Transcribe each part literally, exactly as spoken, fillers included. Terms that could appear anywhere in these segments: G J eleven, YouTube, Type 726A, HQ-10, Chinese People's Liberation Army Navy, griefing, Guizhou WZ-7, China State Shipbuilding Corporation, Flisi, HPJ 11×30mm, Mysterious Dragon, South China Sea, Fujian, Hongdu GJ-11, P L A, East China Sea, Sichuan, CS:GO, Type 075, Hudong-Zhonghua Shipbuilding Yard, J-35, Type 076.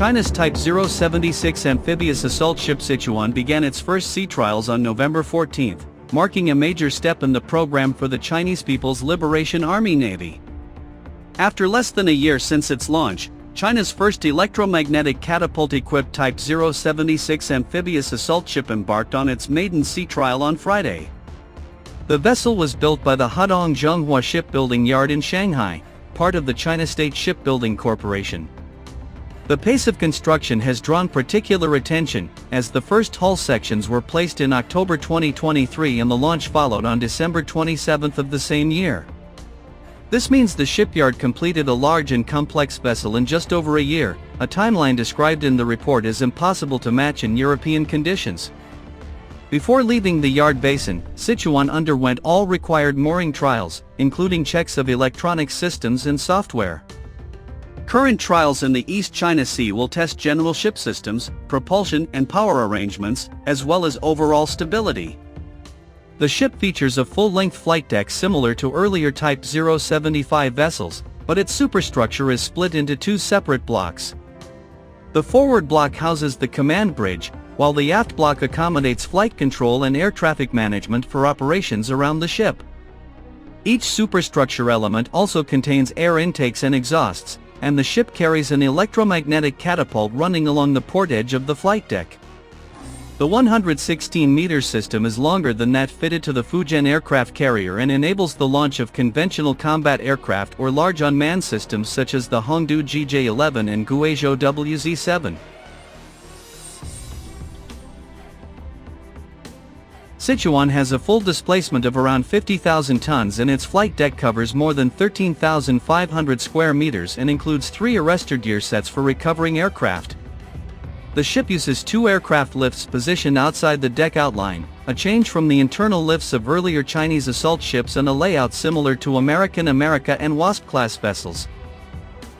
China's Type zero seventy-six amphibious assault ship Sichuan began its first sea trials on November fourteenth, marking a major step in the program for the Chinese People's Liberation Army Navy. After less than a year since its launch, China's first electromagnetic catapult-equipped Type zero seventy-six amphibious assault ship embarked on its maiden sea trial on Friday. The vessel was built by the Hudong-Zhonghua Shipbuilding Yard in Shanghai, part of the China State Shipbuilding Corporation. The pace of construction has drawn particular attention, as the first hull sections were placed in October twenty twenty-three and the launch followed on December twenty-seventh of the same year. This means the shipyard completed a large and complex vessel in just over a year, a timeline described in the report as impossible to match in European conditions. Before leaving the yard basin, Sichuan underwent all required mooring trials, including checks of electronic systems and software. Current trials in the East China Sea will test general ship systems, propulsion and power arrangements, as well as overall stability. The ship features a full-length flight deck similar to earlier Type zero seventy-five vessels, but its superstructure is split into two separate blocks. The forward block houses the command bridge, while the aft block accommodates flight control and air traffic management for operations around the ship. Each superstructure element also contains air intakes and exhausts, and the ship carries an electromagnetic catapult running along the port edge of the flight deck. The one hundred sixteen meter system is longer than that fitted to the Fujian aircraft carrier and enables the launch of conventional combat aircraft or large unmanned systems such as the Hongdu G J eleven and Guizhou W Z seven. Sichuan has a full displacement of around fifty thousand tons and its flight deck covers more than thirteen thousand five hundred square meters and includes three arrestor gear sets for recovering aircraft. The ship uses two aircraft lifts positioned outside the deck outline, a change from the internal lifts of earlier Chinese assault ships and a layout similar to American America and Wasp-class vessels.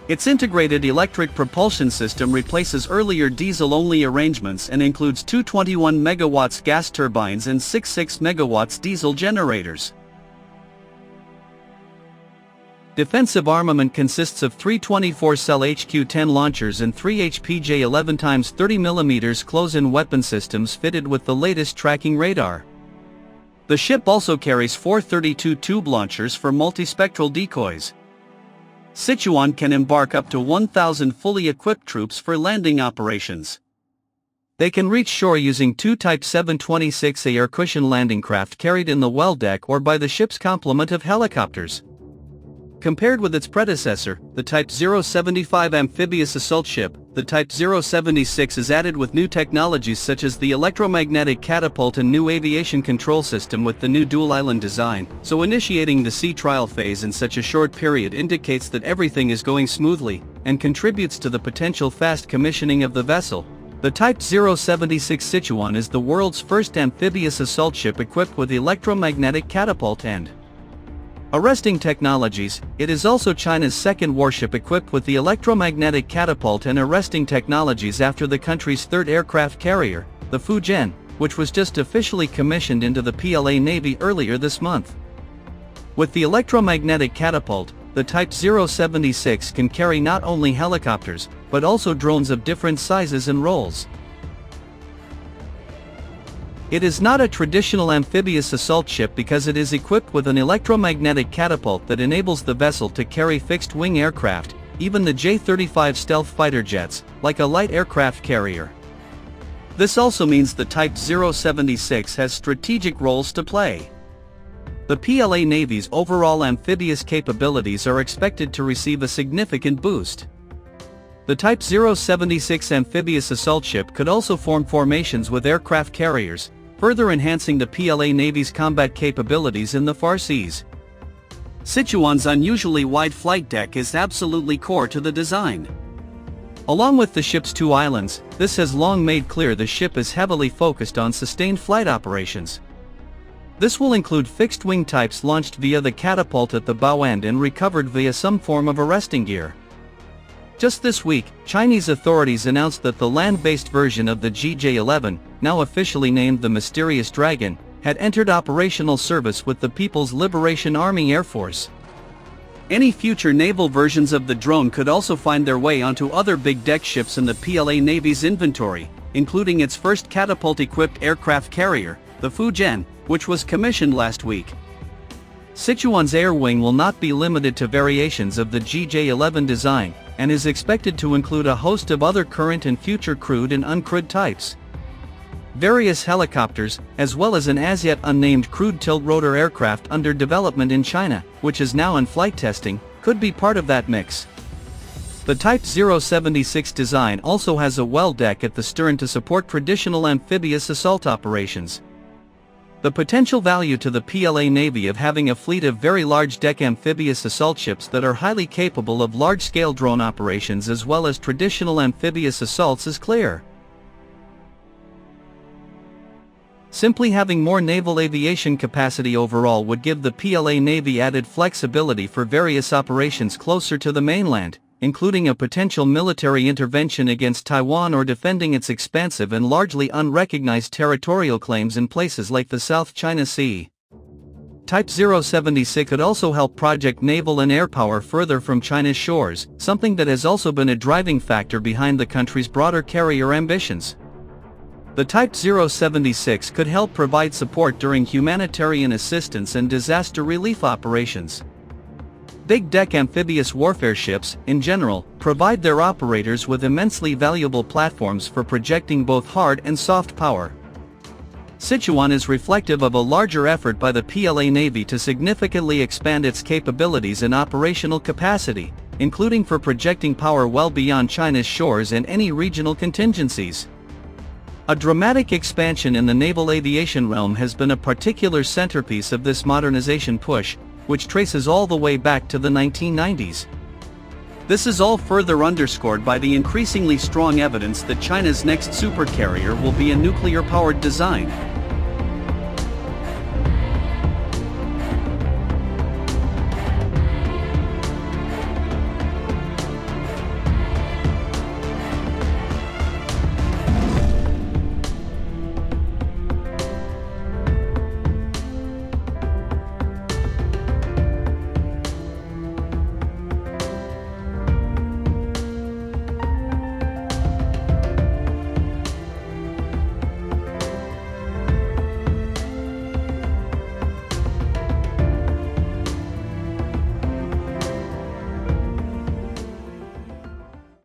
Its integrated electric propulsion system replaces earlier diesel-only arrangements and includes two twenty-one megawatt gas turbines and six six megawatt diesel generators. Defensive armament consists of three twenty-four cell H Q ten launchers and three H P J eleven by thirty millimeter close-in weapon systems fitted with the latest tracking radar. The ship also carries four thirty-two tube launchers for multispectral decoys. Sichuan can embark up to one thousand fully equipped troops for landing operations. They can reach shore using two Type seven twenty-six A air cushion landing craft carried in the well deck or by the ship's complement of helicopters. Compared with its predecessor, the Type zero seventy-five amphibious assault ship, the Type zero seventy-six is added with new technologies such as the electromagnetic catapult and new aviation control system with the new dual-island design, so initiating the sea trial phase in such a short period indicates that everything is going smoothly, and contributes to the potential fast commissioning of the vessel. The Type zero seventy-six Sichuan is the world's first amphibious assault ship equipped with electromagnetic catapult and arresting technologies. It is also China's second warship equipped with the electromagnetic catapult and arresting technologies after the country's third aircraft carrier, the Fujian, which was just officially commissioned into the P L A Navy earlier this month. With the electromagnetic catapult, the Type zero seventy-six can carry not only helicopters, but also drones of different sizes and roles. It is not a traditional amphibious assault ship because it is equipped with an electromagnetic catapult that enables the vessel to carry fixed-wing aircraft, even the J thirty-five stealth fighter jets, like a light aircraft carrier. This also means the Type zero seventy-six has strategic roles to play. The P L A Navy's overall amphibious capabilities are expected to receive a significant boost. The Type zero seventy-six amphibious assault ship could also form formations with aircraft carriers, further enhancing the P L A Navy's combat capabilities in the Far Seas. Sichuan's unusually wide flight deck is absolutely core to the design. Along with the ship's two islands, this has long made clear the ship is heavily focused on sustained flight operations. This will include fixed-wing types launched via the catapult at the bow end and recovered via some form of arresting gear. Just this week, Chinese authorities announced that the land-based version of the G J eleven, now officially named the Mysterious Dragon, had entered operational service with the People's Liberation Army Air Force. Any future naval versions of the drone could also find their way onto other big deck ships in the P L A Navy's inventory, including its first catapult-equipped aircraft carrier, the Fujian, which was commissioned last week. Sichuan's air wing will not be limited to variations of the G J eleven design, and is expected to include a host of other current and future crewed and uncrewed types. Various helicopters, as well as an as-yet unnamed crewed tiltrotor aircraft under development in China, which is now in flight testing, could be part of that mix. The Type zero seventy-six design also has a well deck at the stern to support traditional amphibious assault operations. The potential value to the P L A Navy of having a fleet of very large-deck amphibious assault ships that are highly capable of large-scale drone operations as well as traditional amphibious assaults is clear. Simply having more naval aviation capacity overall would give the P L A Navy added flexibility for various operations closer to the mainland, including a potential military intervention against Taiwan or defending its expansive and largely unrecognized territorial claims in places like the South China Sea. Type zero seventy-six could also help project naval and air power further from China's shores, something that has also been a driving factor behind the country's broader carrier ambitions. The Type zero seventy-six could help provide support during humanitarian assistance and disaster relief operations. Big-deck amphibious warfare ships, in general, provide their operators with immensely valuable platforms for projecting both hard and soft power. Sichuan is reflective of a larger effort by the P L A Navy to significantly expand its capabilities and operational capacity, including for projecting power well beyond China's shores and any regional contingencies. A dramatic expansion in the naval aviation realm has been a particular centerpiece of this modernization push, which traces all the way back to the nineteen nineties. This is all further underscored by the increasingly strong evidence that China's next supercarrier will be a nuclear-powered design.